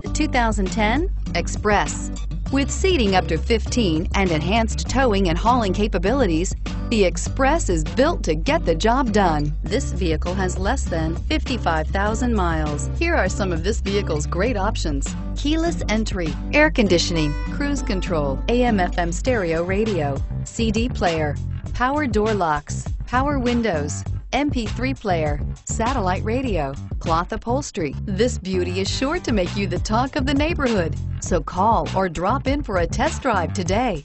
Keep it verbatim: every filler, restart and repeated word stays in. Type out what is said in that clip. The two thousand ten Express. With seating up to fifteen and enhanced towing and hauling capabilities, the Express is built to get the job done. This vehicle has less than fifty-five thousand miles. Here are some of this vehicle's great options: keyless entry, air conditioning, cruise control, A M F M stereo radio, C D player, power door locks, power windows, M P three player, satellite radio, cloth upholstery. This beauty is sure to make you the talk of the neighborhood. So call or drop in for a test drive today.